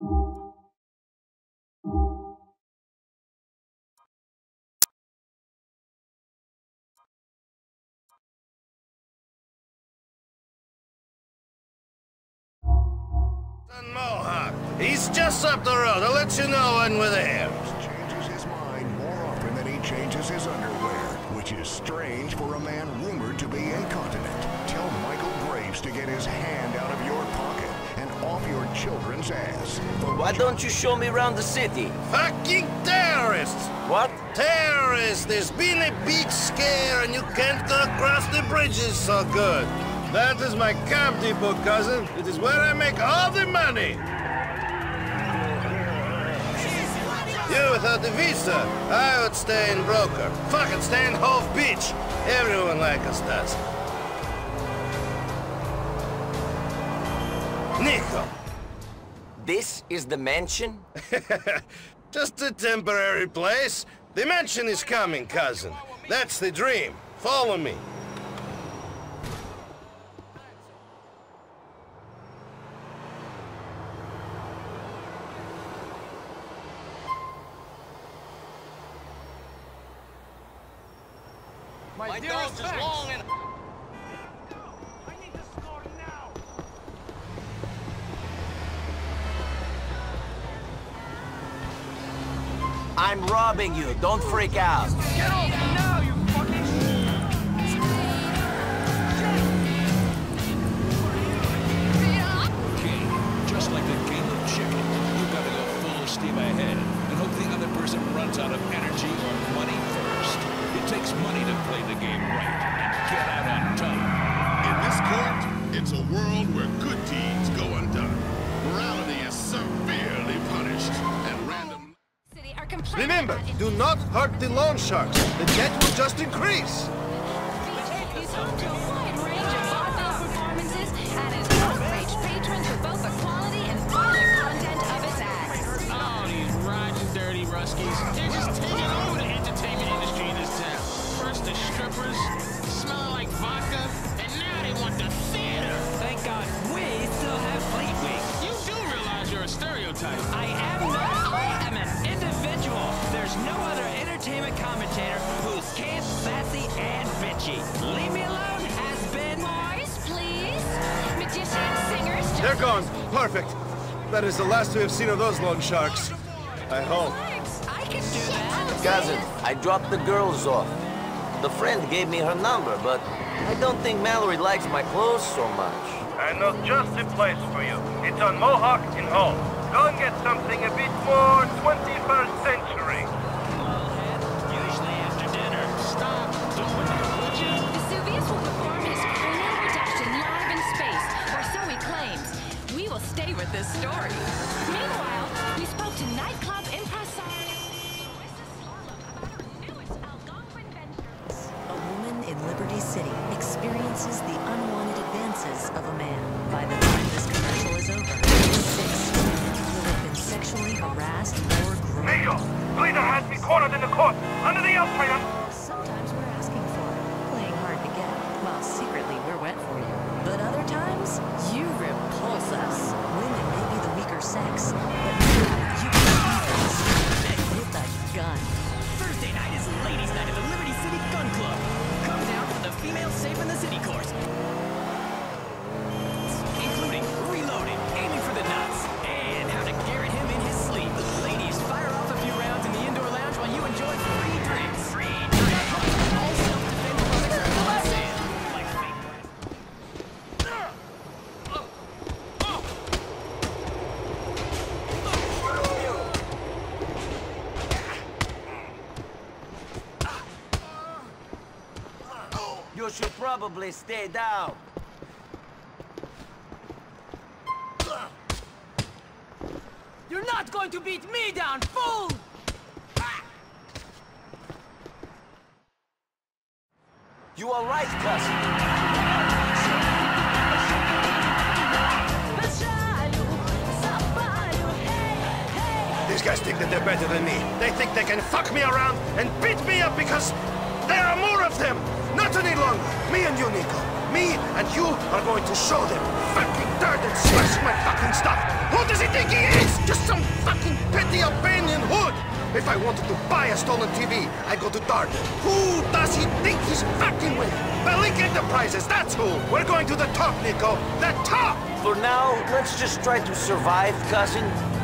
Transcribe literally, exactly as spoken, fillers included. Don Mohawk. He's just up the road. I'll let you know when we're there. Changes his mind more often than he changes his underwear, which is strange for a man rumored to be incontinent. Tell Michael Graves to get his hand out of your pocket and off your children's ass. Why don't you show me around the city? Fucking terrorists! What? Terrorists! There's been a big scare and you can't go across the bridges so good. That is my camp depot, cousin. It is where I make all the money. You without the visa, I would stay in Broker. Fucking stay in Hof Beach. Everyone like us does. Nico. This is the mansion? Just a temporary place. The mansion is coming, cousin. That's the dream. Follow me. My dog is long and... I need to score now! I'm robbing you, don't freak out! Get off now, you fucking shit! Okay, just like a game of chicken, you gotta go full steam ahead and hope the other person runs out of energy or money first. It takes money to play the game right and get out on top. In this court, it's a world where good deeds go undone. Morality is severely punished and random. Remember, do not hurt the loan sharks. The debt will just increase. He's home to a wide range of vaudeville performances and has outraged patrons with both the quality and violent content of his acts. Oh, these rotten, dirty Ruskies. They're just taking over the entertainment industry in this town. First the strippers, smell like vodka, and now they want the theater! Thank God we still have fleet week. You do realize you're a stereotype. I am not. I am an individual. There's no other entertainment commentator who's camp, sassy, and bitchy. Leave me alone, has been... Boys, please. Magicians, singers... Judges. They're gone. Perfect. That is the last we have seen of those loan sharks. I hope. I can do that. Cousin, I dropped the girls off. The friend gave me her number, but I don't think Mallory likes my clothes so much. I know just the place for you. It's on Mohawk in Hall. Go and get something a bit more twenty-first century. Well, Ed, usually after dinner. Stop. Don't would you? Vesuvius will perform his cranial reduction live in space, or so he claims. We will stay with this story. Meanwhile, we spoke to nightclub impresario. City experiences the unwanted advances of a man. By the time this commercial is over, six women will have been sexually harassed or groomed. Nico! Lena has me cornered in the court! Under the outrider! Sometimes we're asking for it, playing hard to get, while secretly we're wet for you. But other times, you repulse us. Women may be the weaker sex, but you can with a gun. Thursday night is ladies' night at the Liberty City Gun Club. Come down. Female safe in the city course, including reloading, aiming for the nuts, and how to garrot him in his sleep. Ladies, fire off a few rounds in the indoor lounge while you enjoy free drinks. Free drinks. All self-defense products are like fake drinks. You should probably stay down. You're not going to beat me down, fool! You are right, cousin. These guys think that they're better than me. They think they can fuck me around and beat me up because There are more of them! Not any longer! Me and you, Nico. Me and you are going to show them fucking dirt and smash my fucking stuff! Who does he think he is? Just some fucking petty Albanian hood! If I wanted to buy a stolen T V, I'd go to Dart. Who does he think he's fucking with? Balik Enterprises, that's who! We're going to the top, Nico! The top! For now, let's just try to survive, cousin.